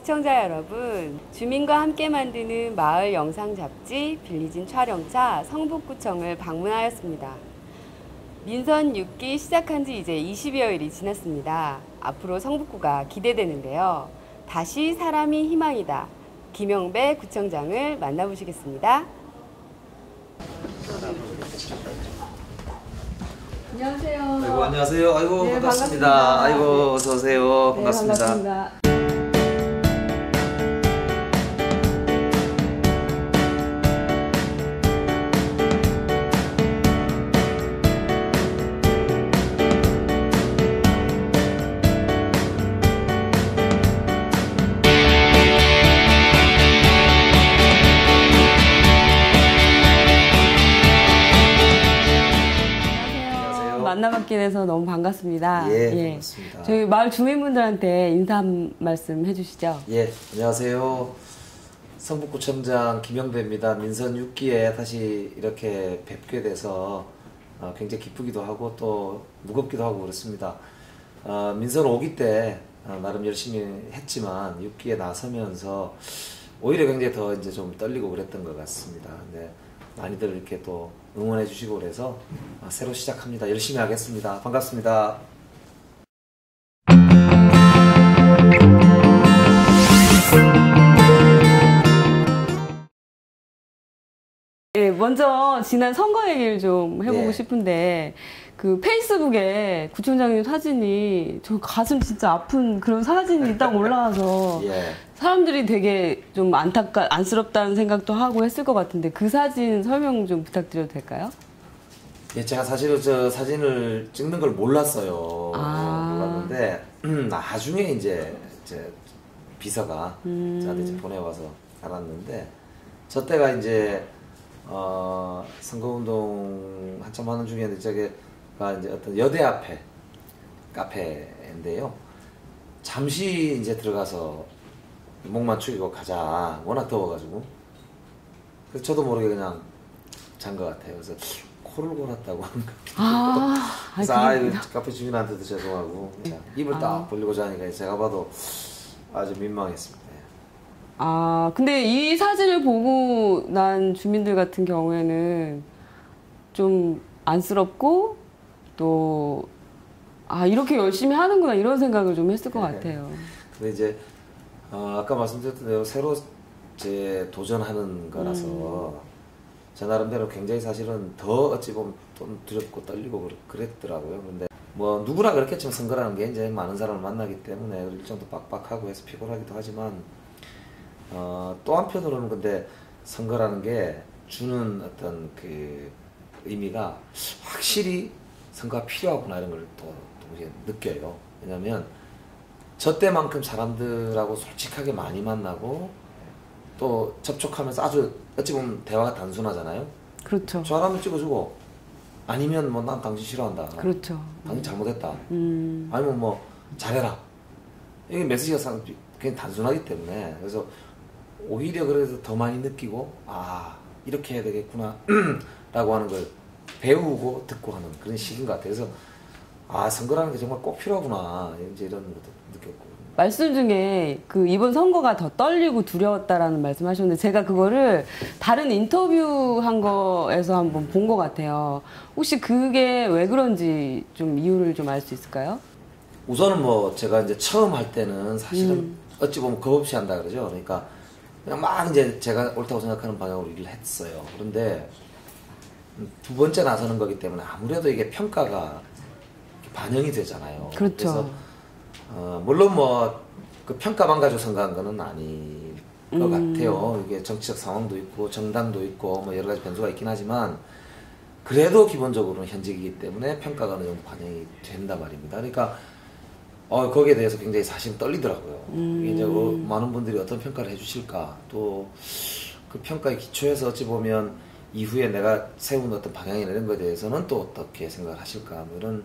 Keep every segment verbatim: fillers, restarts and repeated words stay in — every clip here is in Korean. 시청자 여러분, 주민과 함께 만드는 마을 영상 잡지 빌리진 촬영차 성북구청을 방문하였습니다. 민선 육 기 시작한 지 이제 이십여일이 지났습니다. 앞으로 성북구가 기대되는데요. 다시 사람이 희망이다. 김영배 구청장을 만나보시겠습니다. 안녕하세요. 아이고, 안녕하세요. 아이고, 네, 반갑습니다. 반갑습니다. 아이고, 어서 오세요. 반갑습니다. 네, 반갑습니다. 만나뵙게 돼서 너무 반갑습니다. 예, 예. 반갑습니다. 저희 마을 주민분들한테 인사 한 말씀 해주시죠. 예, 안녕하세요. 성북구청장 김영배입니다. 민선 육 기에 다시 이렇게 뵙게 돼서 굉장히 기쁘기도 하고 또 무겁기도 하고 그렇습니다. 어, 민선 오 기 때 나름 열심히 했지만 육 기에 나서면서 오히려 굉장히 더 이제 좀 떨리고 그랬던 것 같습니다. 네. 많이들 이렇게 또 응원해 주시고 그래서 새로 시작합니다. 열심히 하겠습니다. 반갑습니다. 예, 먼저 지난 선거 얘기를 좀 해보고 예. 싶은데 그 페이스북에 구청장님 사진이 저 가슴 진짜 아픈 그런 사진이 딱 올라와서 예. 사람들이 되게 좀 안타까 안쓰럽다는 생각도 하고 했을 것 같은데 그 사진 설명 좀 부탁드려도 될까요? 예, 제가 사실은 저 사진을 찍는 걸 몰랐어요. 아. 몰랐는데 나중에 이제, 이제 비서가 음. 저한테 이제 보내와서 알았는데 저 때가 이제 어, 선거운동 한참 하는 중이었는데 저게 이제 어떤 여대 앞에 카페인데요. 잠시 이제 들어가서 목만 축이고 가자. 워낙 더워가지고. 그래서 저도 모르게 그냥 잔 것 같아요. 그래서 코를 골았다고 하는 것 같기도 하고. 그래서 아, 이 카페 주민한테도 죄송하고. 입을 딱 벌리고 자니까 제가 봐도 아주 민망했습니다. 아, 근데 이 사진을 보고 난 주민들 같은 경우에는 좀 안쓰럽고 또, 아, 이렇게 열심히 하는구나, 이런 생각을 좀 했을 것 네. 같아요. 근데 이제, 어, 아까 말씀드렸던 대로 새로 제 도전하는 거라서, 음. 제 나름대로 굉장히 사실은 더 어찌 보면 좀 두렵고 떨리고 그랬더라고요. 근데 뭐, 누구나 그렇겠지만 선거라는 게 이제 많은 사람을 만나기 때문에 일정도 빡빡하고 해서 피곤하기도 하지만, 어, 또 한편으로는 근데 선거라는 게 주는 어떤 그 의미가 확실히 선거가 필요하구나 이런 걸 또 동시에 느껴요. 왜냐면 저 때만큼 사람들하고 솔직하게 많이 만나고 또 접촉하면서 아주 어찌 보면 대화가 단순하잖아요. 그렇죠. 저 하나만 찍어주고 아니면 뭐 난 당신 싫어한다. 그렇죠. 당신 잘못했다. 음. 아니면 뭐 잘해라. 이게 메시지가 상 그냥 단순하기 때문에 그래서 오히려 그래서 더 많이 느끼고 아 이렇게 해야 되겠구나 라고 하는 걸 배우고 듣고 하는 그런 시기인 것 같아요. 그래서 아 선거라는 게 정말 꼭 필요하구나 이제 이런 것도 느꼈고. 말씀 중에 그 이번 선거가 더 떨리고 두려웠다라는 말씀하셨는데 제가 그거를 다른 인터뷰한 거에서 한번 본 것 같아요. 혹시 그게 왜 그런지 좀 이유를 좀 알 수 있을까요? 우선은 뭐 제가 이제 처음 할 때는 사실은 음. 어찌 보면 겁 없이 한다 그러죠. 그러니까 그냥 막 이제 제가 옳다고 생각하는 방향으로 일을 했어요. 그런데 두 번째 나서는 거기 때문에 아무래도 이게 평가가 반영이 되잖아요. 그렇죠. 그래서 어, 물론 뭐 그 평가만 가지고 선거한 거는 아닐 것 음. 같아요. 이게 정치적 상황도 있고 정당도 있고 뭐 여러 가지 변수가 있긴 하지만 그래도 기본적으로는 현직이기 때문에 평가가 어느 정도 반영이 된다 말입니다. 그러니까 어, 거기에 대해서 굉장히 사실 떨리더라고요. 음. 이제 어, 많은 분들이 어떤 평가를 해주실까 또 그 평가의 기초에서 어찌 보면 이후에 내가 세운 어떤 방향이나 이런 거에 대해서는 또 어떻게 생각을 하실까 뭐 이런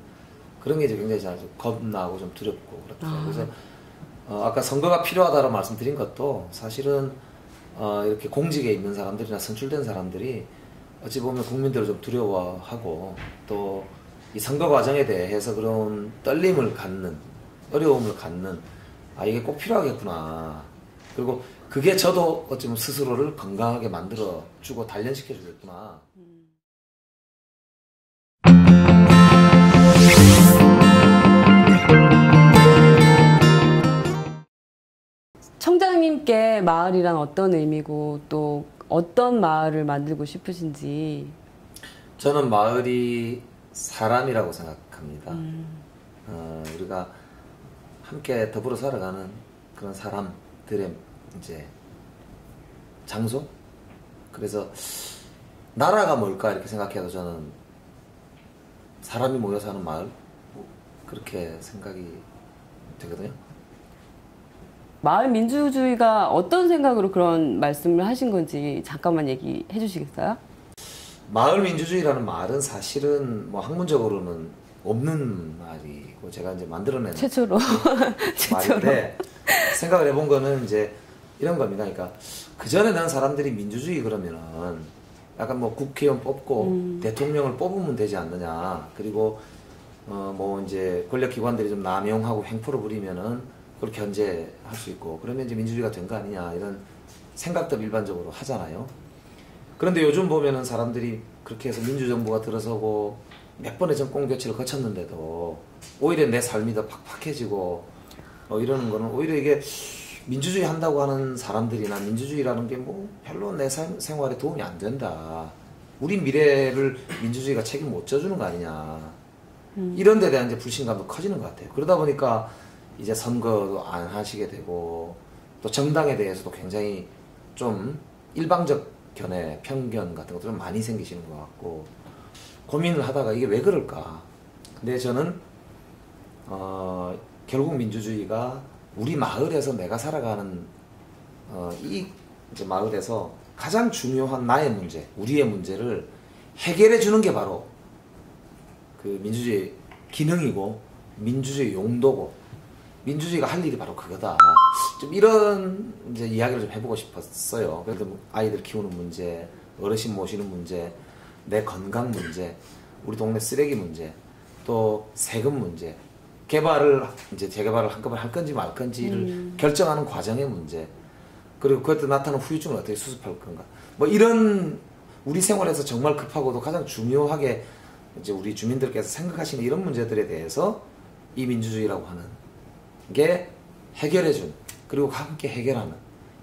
그런 게 이제 굉장히 잘 겁나고 좀 두렵고 그렇더라고요. 아. 그래서 어, 아까 선거가 필요하다라고 말씀드린 것도 사실은 어, 이렇게 공직에 있는 사람들이나 선출된 사람들이 어찌 보면 국민들을 좀 두려워하고 또 이 선거 과정에 대해서 그런 떨림을 갖는 어려움을 갖는 아 이게 꼭 필요하겠구나 그리고 그게 저도 어쩌면 스스로를 건강하게 만들어주고 단련시켜주겠구나. 청장님께 마을이란 어떤 의미고 또 어떤 마을을 만들고 싶으신지. 저는 마을이 사람이라고 생각합니다. 음. 어, 우리가 함께 더불어 살아가는 그런 사람들의 이제 장소? 그래서 나라가 뭘까 이렇게 생각해도 저는 사람이 모여 사는 마을? 그렇게 생각이 되거든요. 마을 민주주의가 어떤 생각으로 그런 말씀을 하신 건지 잠깐만 얘기해 주시겠어요? 마을 민주주의라는 말은 사실은 뭐 학문적으로는 없는 말이고 제가 이제 만들어낸 최초로 말인데 생각을 해본 거는 이제 이런 겁니다. 그러니까 그전에는 사람들이 민주주의 그러면은 약간 뭐 국회의원 뽑고 음. 대통령을 뽑으면 되지 않느냐. 그리고 어 뭐 이제 권력기관들이 좀 남용하고 횡포를 부리면은 그걸 견제할 수 있고 그러면 이제 민주주의가 된 거 아니냐 이런 생각도 일반적으로 하잖아요. 그런데 요즘 보면은 사람들이 그렇게 해서 민주정부가 들어서고 몇 번의 정권 교체를 거쳤는데도 오히려 내 삶이 더 팍팍해지고 어 이러는 거는 오히려 이게 민주주의 한다고 하는 사람들이나 민주주의라는 게 뭐 별로 내 삶, 생활에 도움이 안 된다. 우리 미래를 민주주의가 책임 못 져주는 거 아니냐. 음. 이런 데 대한 이제 불신감도 커지는 것 같아요. 그러다 보니까 이제 선거도 안 하시게 되고 또 정당에 대해서도 굉장히 좀 일방적 견해, 편견 같은 것도 좀 많이 생기시는 것 같고 고민을 하다가 이게 왜 그럴까. 근데 저는 어, 결국 민주주의가 우리 마을에서 내가 살아가는 어, 이 이제 마을에서 가장 중요한 나의 문제, 우리의 문제를 해결해 주는 게 바로 그 민주주의 기능이고 민주주의 용도고 민주주의가 할 일이 바로 그거다. 좀 이런 이제 이야기를 좀 해보고 싶었어요. 그래도 뭐 아이들 키우는 문제, 어르신 모시는 문제, 내 건강 문제, 우리 동네 쓰레기 문제, 또 세금 문제, 개발을 이제 재개발을 한꺼번에 할 건지 말 건지를 음. 결정하는 과정의 문제, 그리고 그것도 나타나는 후유증을 어떻게 수습할 건가. 뭐 이런 우리 생활에서 정말 급하고도 가장 중요하게 이제 우리 주민들께서 생각하시는 이런 문제들에 대해서 이 민주주의라고 하는 게 해결해준 그리고 함께 해결하는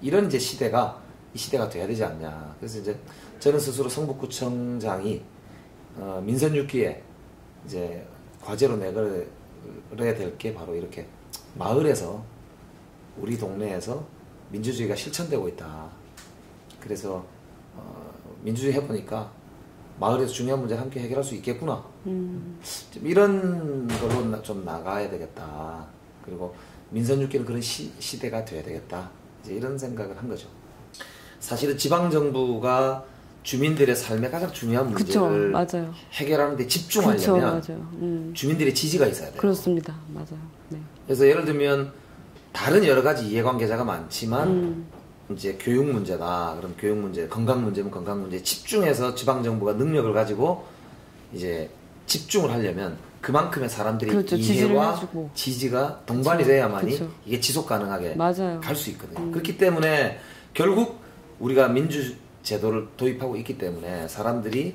이런 이제 시대가 이 시대가 돼야 되지 않냐. 그래서 이제 저는 스스로 성북구청장이 어, 민선 육기에 이제 과제로 내걸어야 될 게 바로 이렇게 마을에서 우리 동네에서 민주주의가 실천되고 있다. 그래서 어, 민주주의 해보니까 마을에서 중요한 문제를 함께 해결할 수 있겠구나. 음. 좀 이런 걸로 좀 나가야 되겠다. 그리고 민선 육기는 그런 시, 시대가 돼야 되겠다. 이제 이런 생각을 한 거죠. 사실은 지방정부가 주민들의 삶의 가장 중요한 문제를 그쵸, 해결하는데 집중하려면 그쵸, 음. 주민들의 지지가 있어야 돼요. 그렇습니다. 맞아요. 네. 그래서 예를 들면 다른 여러 가지 이해관계자가 많지만 음. 이제 교육 문제다. 그럼 교육 문제, 건강 문제면 건강 문제 집중해서 지방정부가 능력을 가지고 이제 집중을 하려면 그만큼의 사람들이 그렇죠, 이해와 지지가 동반이 그렇죠, 돼야만이 그렇죠. 이게 지속 가능하게 갈 수 있거든요. 음. 그렇기 때문에 결국 우리가 민주 제도를 도입하고 있기 때문에 사람들이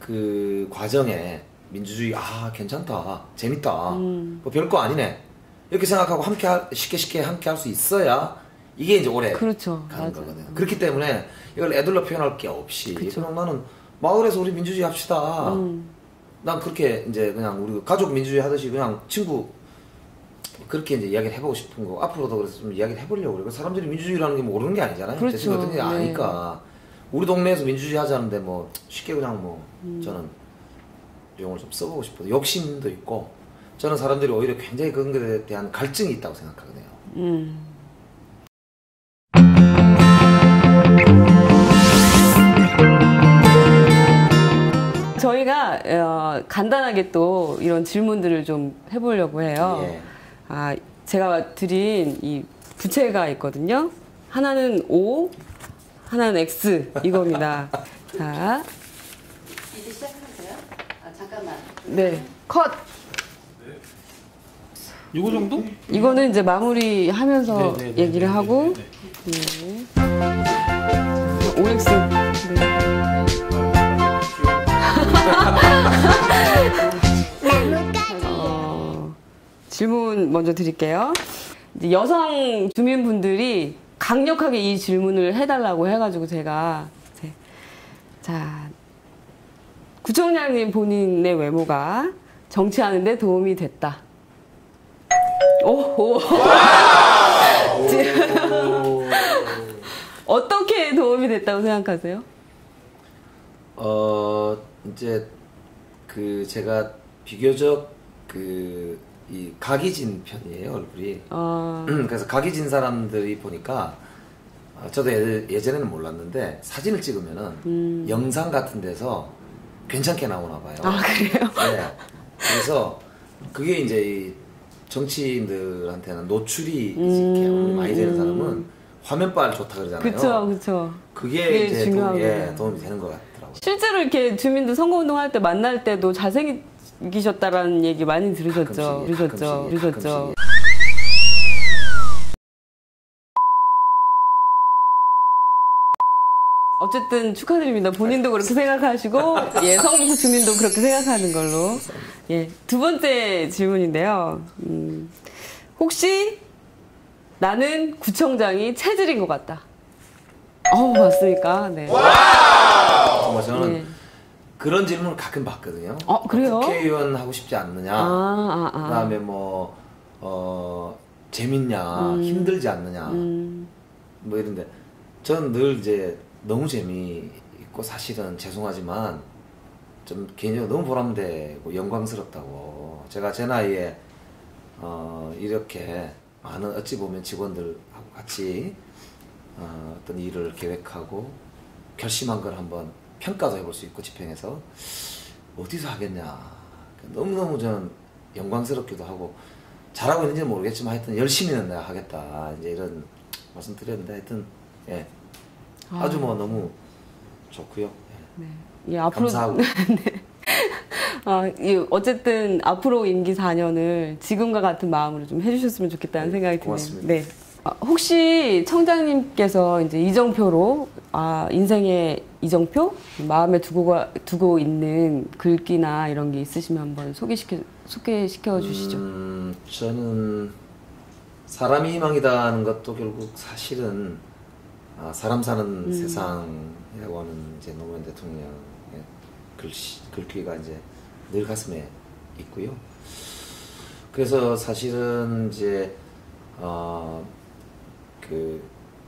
그 과정에 민주주의 아 괜찮다 재밌다 음. 뭐 별거 아니네 이렇게 생각하고 함께 하, 쉽게 쉽게 함께 할 수 있어야 이게 이제 오래 그렇죠, 가는 맞아요. 거거든요. 그렇기 때문에 이걸 애들로 표현할 게 없이 그렇죠. 그냥 나는 마을에서 우리 민주주의 합시다. 음. 난 그렇게 이제 그냥 우리 가족 민주주의 하듯이 그냥 친구 그렇게 이제 이야기를 해보고 싶은 거 앞으로도 그래서 좀 이야기를 해보려고 그래요. 사람들이 민주주의라는 게 모르는 게 아니잖아요. 그렇죠. 대충 어떤 게 아니까 네. 우리 동네에서 민주주의 하자는데 뭐 쉽게 그냥 뭐 음. 저는 용어를 좀 써보고 싶어요. 욕심도 있고 저는 사람들이 오히려 굉장히 그런 것에 대한 갈증이 있다고 생각하거든요. 음. 저희가 어, 간단하게 또 이런 질문들을 좀 해보려고 해요. 예. 아, 제가 드린 이 부채가 있거든요. 하나는 O, 하나는 X 이겁니다. 자, 이제 시작하세요. 아 잠깐만. 네, 컷. 네. 이거 정도? 이거는 이제 마무리하면서 네, 네, 네, 얘기를 네, 네, 하고. 네, 네, 네. 네. 오엑스. 네. 어, 질문 먼저 드릴게요. 여성 주민분들이 강력하게 이 질문을 해달라고 해가지고 제가 이제 자 구청장님 본인의 외모가 정치하는데 도움이 됐다. 오, 오. 어떻게 도움이 됐다고 생각하세요? 어 이제 그 제가 비교적 그 이 각이진 편이에요, 얼굴이. 어... 그래서 각이진 사람들이 보니까 저도 예전에는 몰랐는데 사진을 찍으면은 음... 영상 같은 데서 괜찮게 나오나 봐요. 아 그래요? 네. 그래서 그게 이제 이 정치인들한테는 노출이 음... 많이 되는 사람은 화면빨 좋다 그러잖아요. 그쵸, 그쵸. 그게, 그게 이제 중요하게. 도움, 예, 도움이 되는 것 같더라고요. 실제로 이렇게 주민들 선거운동할 때 만날 때도 잘생긴 이기셨다라는 얘기 많이 들으셨죠? 들으셨죠? 들으셨죠? 어쨌든 축하드립니다. 본인도 그렇게 생각하시고, 예, 성북구 주민도 그렇게 생각하는 걸로. 예, 두 번째 질문인데요. 음, 혹시 나는 구청장이 체질인 것 같다. 어우, 맞습니까? 네. 와우! 저는 네. 그런 질문을 가끔 받거든요. 어, 그래요? 국회의원 하고 싶지 않느냐. 아, 아, 아. 그다음에 뭐 어, 재밌냐, 음. 힘들지 않느냐, 음. 뭐 이런데 저는 늘 이제 너무 재미있고 사실은 죄송하지만 좀 개인적으로 너무 보람되고 영광스럽다고 제가 제 나이에 어, 이렇게 많은 어찌 보면 직원들하고 같이 어, 어떤 일을 계획하고 결심한 걸 한번. 평가도 해볼 수 있고 집행해서 어디서 하겠냐 너무너무 저는 영광스럽기도 하고 잘하고 있는지는 모르겠지만 하여튼 열심히는 내가 하겠다 이제 이런 말씀 드렸는데 하여튼 예 아주 뭐 너무 좋고요. 예. 네. 예, 앞으로... 감사하고 네. 아, 예, 어쨌든 앞으로 임기 사 년을 지금과 같은 마음으로 좀 해주셨으면 좋겠다는 네, 생각이 드네요. 고맙습니다. 네. 아, 혹시 청장님께서 이제 이정표로 아 인생의 이정표 마음에 두고 두고 있는 글귀나 이런 게 있으시면 한번 소개시켜 소개시켜 주시죠. 음, 저는 사람이 희망이다는 것도 결국 사실은 아, 사람 사는 음. 세상이라고 하는 이제 노무현 대통령의 글씨 글귀가 이제 늘 가슴에 있고요. 그래서 사실은 이제 어. 그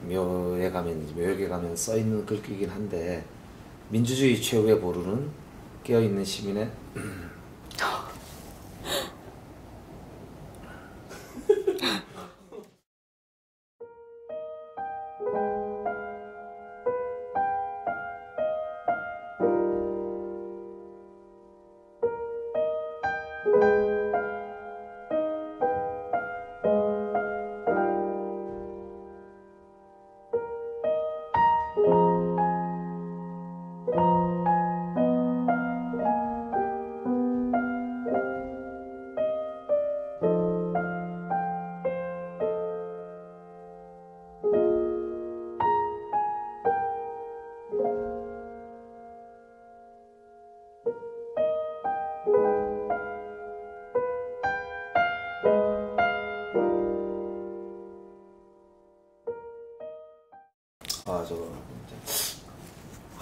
묘에 가면 묘역에 가면 써 있는 글귀긴 한데 민주주의 최후의 보루는 깨어 있는 시민의 한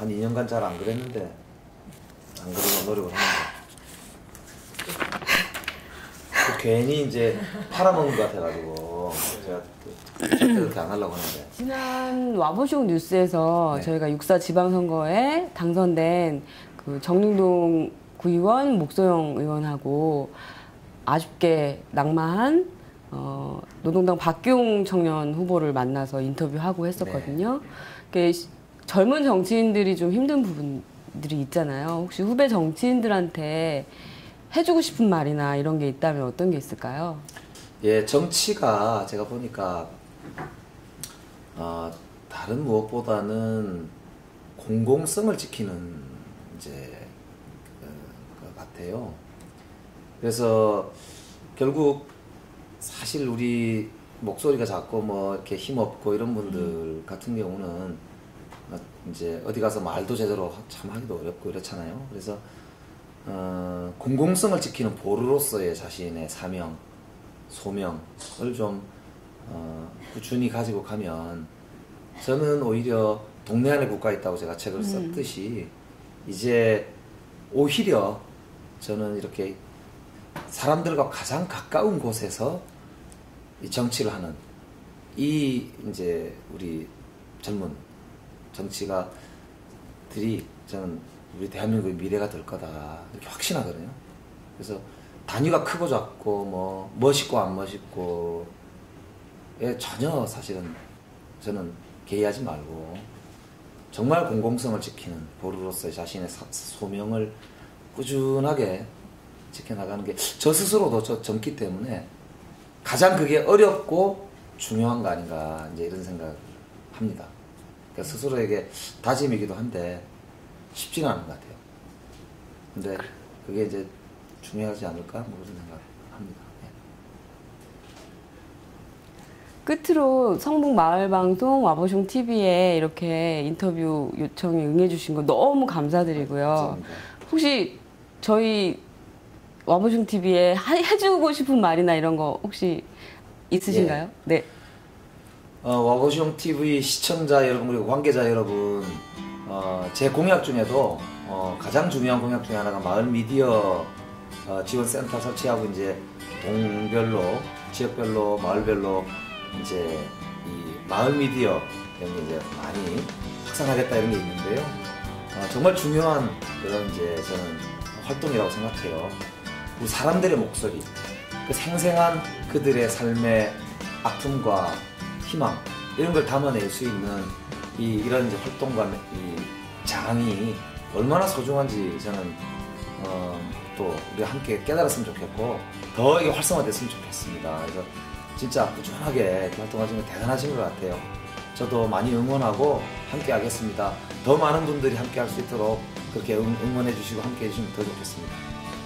이 년간 잘 안 그랬는데 안 그러려고 노력을 합니다. 또 괜히 이제 팔아먹는 것 같아가지고 제가 그렇게 안 하려고 하는데 지난 와보쇼 뉴스에서 네. 저희가 육사 지방선거에 당선된 그 정릉동 구의원 목소영 의원하고 아쉽게 낙마한 어, 노동당 박규홍 청년 후보를 만나서 인터뷰하고 했었거든요. 네. 젊은 정치인들이 좀 힘든 부분들이 있잖아요. 혹시 후배 정치인들한테 해주고 싶은 말이나 이런 게 있다면 어떤 게 있을까요? 예, 정치가 제가 보니까 어, 다른 무엇보다는 공공성을 지키는 이제 것 같아요. 그래서 결국 사실 우리 목소리가 작고 뭐 이렇게 힘없고 이런 분들 음. 같은 경우는 이제 어디 가서 말도 제대로 참 하기도 어렵고 이렇잖아요. 그래서 어, 공공성을 지키는 보루로서의 자신의 사명, 소명을 좀 어, 꾸준히 가지고 가면, 저는 오히려 동네 안에 국가 있다고 제가 책을 썼듯이 음. 이제 오히려 저는 이렇게 사람들과 가장 가까운 곳에서 이 정치를 하는, 이 이제 우리 젊은 정치가들이 저는 우리 대한민국의 미래가 될 거다 이렇게 확신하거든요. 그래서 단위가 크고 작고 뭐 멋있고 안 멋있고에 전혀 사실은 저는 개의하지 말고, 정말 공공성을 지키는 보루로서의 자신의 사, 소명을 꾸준하게 지켜나가는 게, 저 스스로도 저 젊기 때문에 가장 그게 어렵고 중요한 거 아닌가 이제 이런 생각을 합니다. 그러니까 스스로에게 다짐이기도 한데 쉽지는 않은 것 같아요. 근데 그게 이제 중요하지 않을까 그런 생각을 합니다. 예. 끝으로 성북마을방송 와보숑 티비에 이렇게 인터뷰 요청에 응해주신 거 너무 감사드리고요. 감사합니다. 혹시 저희 와보숑 티비에 해주고 싶은 말이나 이런 거 혹시 있으신가요? 예. 네. 어, 와보숑 티비 시청자 여러분 그리고 관계자 여러분, 어, 제 공약 중에도 어, 가장 중요한 공약 중에 하나가 마을미디어 어, 지원센터 설치하고 이제 동별로, 지역별로, 마을별로 이제 이 마을미디어 이런 게 이제 많이 확산하겠다 이런 게 있는데요. 어, 정말 중요한 그런 이제 저는 활동이라고 생각해요. 우리 사람들의 목소리, 그 생생한 그들의 삶의 아픔과 희망 이런 걸 담아낼 수 있는 이, 이런 이제 활동과 이 장이 얼마나 소중한지 저는 어, 또 우리가 함께 깨달았으면 좋겠고 더 이게 활성화됐으면 좋겠습니다. 그래서 진짜 꾸준하게 활동하시는 건 대단하신 것 같아요. 저도 많이 응원하고 함께 하겠습니다. 더 많은 분들이 함께 할 수 있도록 그렇게 응, 응원해 주시고 함께 해주시면 더 좋겠습니다.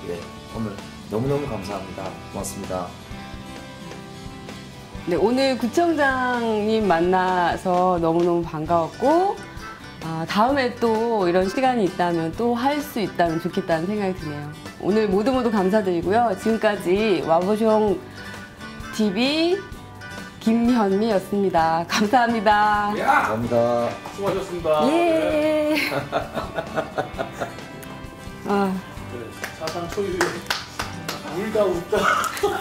네. 오늘 너무너무 감사합니다. 고맙습니다. 네, 오늘 구청장님 만나서 너무너무 반가웠고, 아, 다음에 또 이런 시간이 있다면 또 할 수 있다면 좋겠다는 생각이 드네요. 오늘 모두 모두 감사드리고요. 지금까지 와보숑 티비 김현미였습니다. 감사합니다. 야! 감사합니다. 수고하셨습니다. 예. 아. 사상 초유의 울다 웃다